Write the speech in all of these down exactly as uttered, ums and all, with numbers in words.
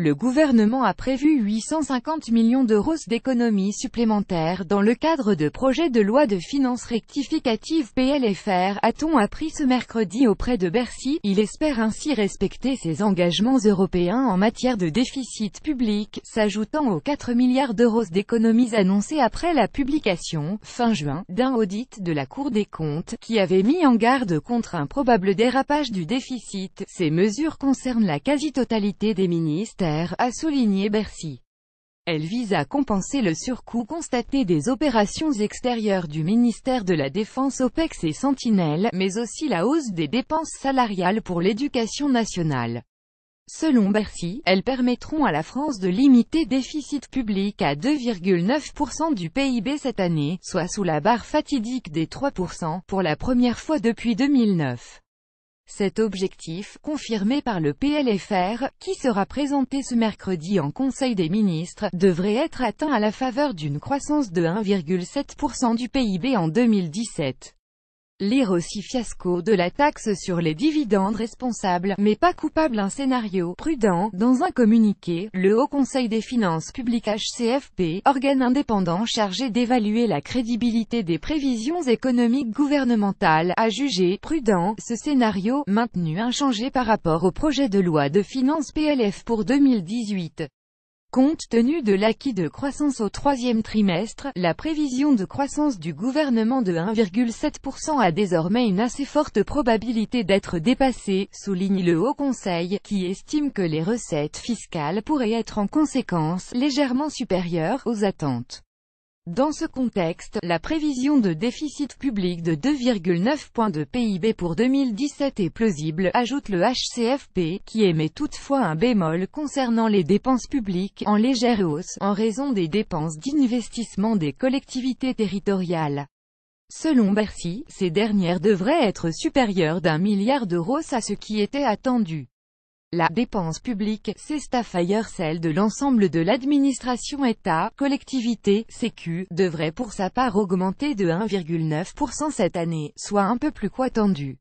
Le gouvernement a prévu huit cent cinquante millions d'euros d'économies supplémentaires dans le cadre de projet de loi de finances rectificative P L F R, a-t-on appris ce mercredi auprès de Bercy. Il espère ainsi respecter ses engagements européens en matière de déficit public, s'ajoutant aux quatre milliards d'euros d'économies annoncées après la publication, fin juin, d'un audit de la Cour des comptes, qui avait mis en garde contre un probable dérapage du déficit. Ces mesures concernent la quasi-totalité des ministères, a souligné Bercy. Elle vise à compenser le surcoût constaté des opérations extérieures du ministère de la Défense, OPEX et Sentinelle, mais aussi la hausse des dépenses salariales pour l'éducation nationale. Selon Bercy, elles permettront à la France de limiter déficit public à deux virgule neuf pour cent du P I B cette année, soit sous la barre fatidique des trois pour cent, pour la première fois depuis deux mille neuf. Cet objectif, confirmé par le P L F R, qui sera présenté ce mercredi en Conseil des ministres, devrait être atteint à la faveur d'une croissance de un virgule sept pour cent du P I B en deux mille dix-sept. Lire aussi fiasco de la taxe sur les dividendes, responsable, mais pas coupable, un scénario prudent. Dans un communiqué, le Haut Conseil des finances publiques H C F P, organe indépendant chargé d'évaluer la crédibilité des prévisions économiques gouvernementales, a jugé prudent ce scénario, maintenu inchangé par rapport au projet de loi de finances P L F pour deux mille dix-huit. Compte tenu de l'acquis de croissance au troisième trimestre, la prévision de croissance du gouvernement de un virgule sept pour cent a désormais une assez forte probabilité d'être dépassée, souligne le Haut Conseil, qui estime que les recettes fiscales pourraient être en conséquence légèrement supérieures aux attentes. Dans ce contexte, la prévision de déficit public de deux virgule neuf points de P I B pour deux mille dix-sept est plausible, ajoute le H C F P, qui émet toutefois un bémol concernant les dépenses publiques, en légère hausse, en raison des dépenses d'investissement des collectivités territoriales. Selon Bercy, ces dernières devraient être supérieures d'un milliard d'euros à ce qui était attendu. La « dépense publique » s'estafe ailleurs. Celle de l'ensemble de l'administration État, collectivité, Sécu, devrait pour sa part augmenter de un virgule neuf pour cent cette année, soit un peu plus qu'attendu.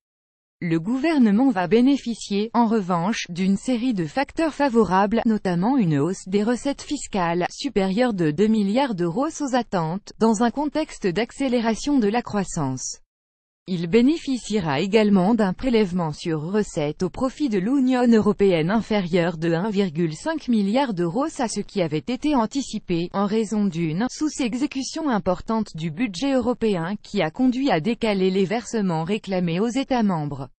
Le gouvernement va bénéficier, en revanche, d'une série de facteurs favorables, notamment une hausse des recettes fiscales, supérieure de deux milliards d'euros aux attentes, dans un contexte d'accélération de la croissance. Il bénéficiera également d'un prélèvement sur recettes au profit de l'Union européenne inférieur de un virgule cinq milliard d'euros à ce qui avait été anticipé, en raison d'une « sous-exécution importante du budget européen » qui a conduit à décaler les versements réclamés aux États membres.